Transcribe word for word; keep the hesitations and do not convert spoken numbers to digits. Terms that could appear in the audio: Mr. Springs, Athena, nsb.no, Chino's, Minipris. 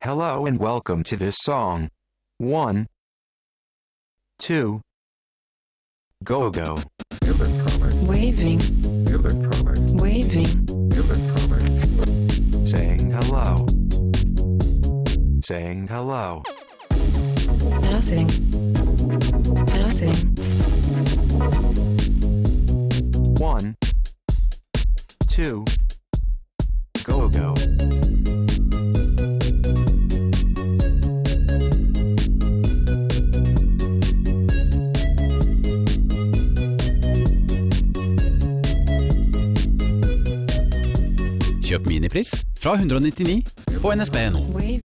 Hello and welcome to this song. one, two, go go. Electronic. Waving. Electronic. Waving. Electronic. Saying hello. Saying hello. Passing. Passing. One. Two. Go go. Kjøp Minipris fra ett hundre og nittini på N S B punktum no.